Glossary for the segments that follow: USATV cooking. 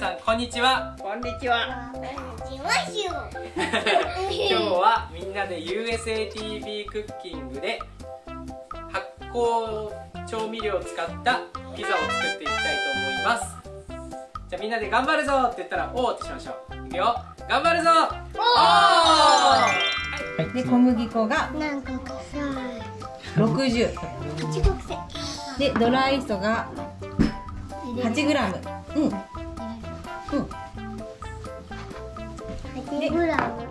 さんこんにちは。こんにちは。今日はみんなで USATV クッキングで発酵調味料を使ったピザを作っていきたいと思います。じゃあみんなで頑張るぞって言ったらおーってしましょう。いくよ。頑張るぞ。おー。で小麦粉が何個かさ60。でドライイーストが8グラム。うん。うん。8グラム。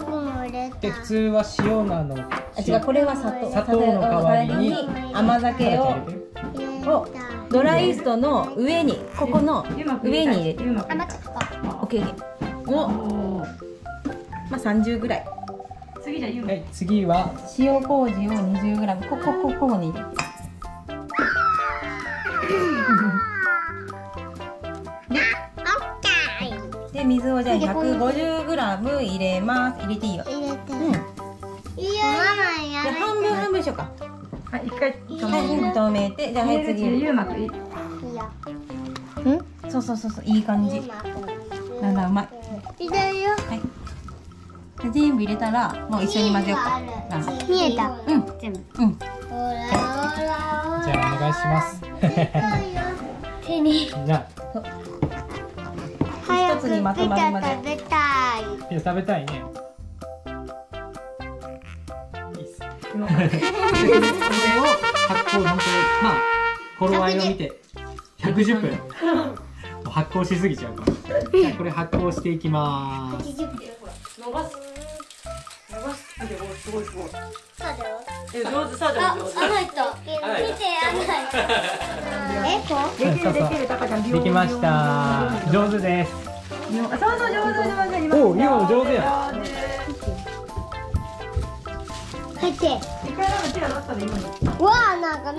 僕も入れた。普通は塩なの。あ、違う、これは砂糖。砂糖の代わりに甘酒を。ドライイーストの上に、ここの上に入れて。甘酒か。オッケー。お。まあ30ぐらい。次じゃゆう。はい、次は塩麹を20グラム。ここに入れて。で水をじゃあ150グラム入れます。入れていいよ。入れて。うん。いやいや。半分しようか。はい、一回止めて、じゃあはい次。ゆうまくいい。うん？そういい感じ。なんだうまい。入れるよ。はい。全部入れたらもう一緒に混ぜようか。見えた。うん。全部。うん。じゃあお願いします。手に。な。一つにまとまるまで。ピザ食べたい。ピザ食べたいね。いいっす。これを発酵本当にまあ頃合いを見て110分。発酵しすぎちゃうから。じゃあこれ発酵していきます。伸ばす。すごい。できました。上手です。そう上手。お、今上手や。入って。わあ、なんかね。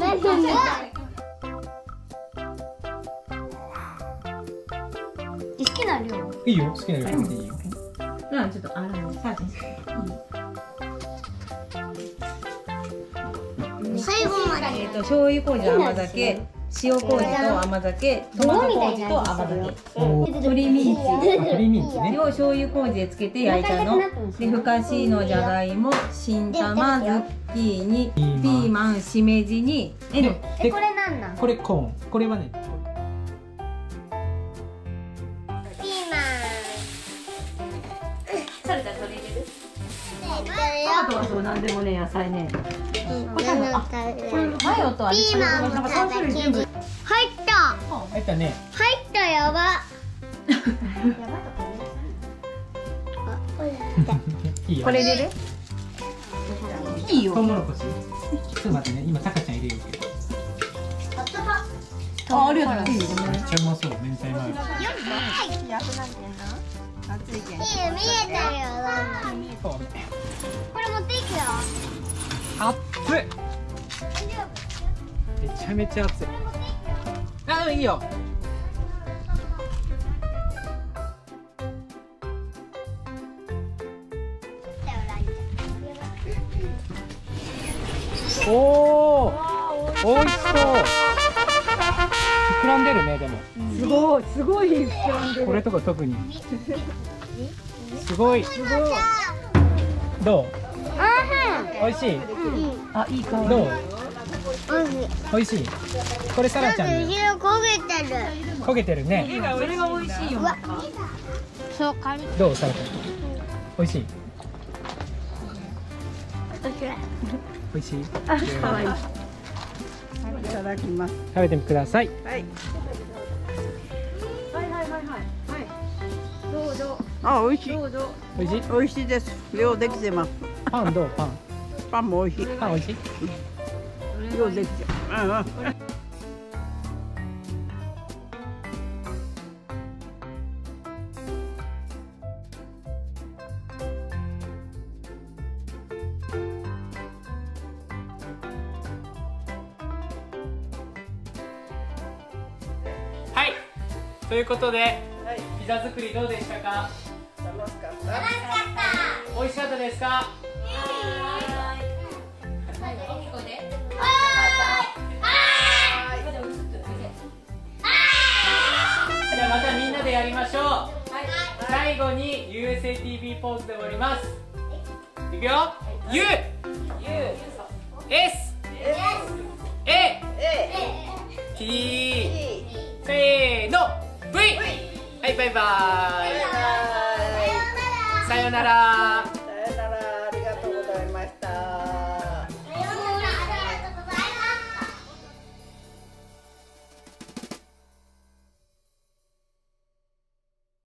好きな量。いいよ、好きな量でいいよ。うん、ちょっとサーチして。最後まで醤油麹と甘酒、塩麹と甘酒、トマト麹と甘酒、鶏ミンチを醤油麹でつけて焼いたの。でふかしのじゃがいも、新玉、ズッキーニ、ピーマン、しめじに。え、これなんなん？これコーン。これはね。ピーマン。サルちゃん取り入れる？あとはそうなんでもね野菜ね。ピーマンも食べきる。入ったね。入った。やば。これ入れる？いいよ。トウモロコシ。ちょっと待ってね。今タカちゃん入れるけど。ありがとう。めっちゃうまそう。明太マヨ。熱いけん。いいよ見えたよ。これ持っていくよ。熱い。めちゃめちゃ熱い。あ、いいよ。おー、美味しそう。膨らんでるね、でも。すごい膨らんでる。これとか特に。すごい。どう？おいしい。あ、いい香り。どう？おいしい。これサラちゃん。後ろ焦げてるね。それがおいしいよ。そうか。どうサラちゃん？おいしい。おいしい。可愛い。いただきます。食べてください。はい。どうぞ。あ、おいしい。おいしいです。量できてます。パンどう？パンもおいしい。ようできちゃう。はい、ということで、ピザ作りどうでしたか？楽しかった。美味しかったですか？じゃあまたみんなでやりましょう。最後に USATV ポーズで終わります。いくよ。 U S A T せーの V。 はい、バイバーイ。さよなら。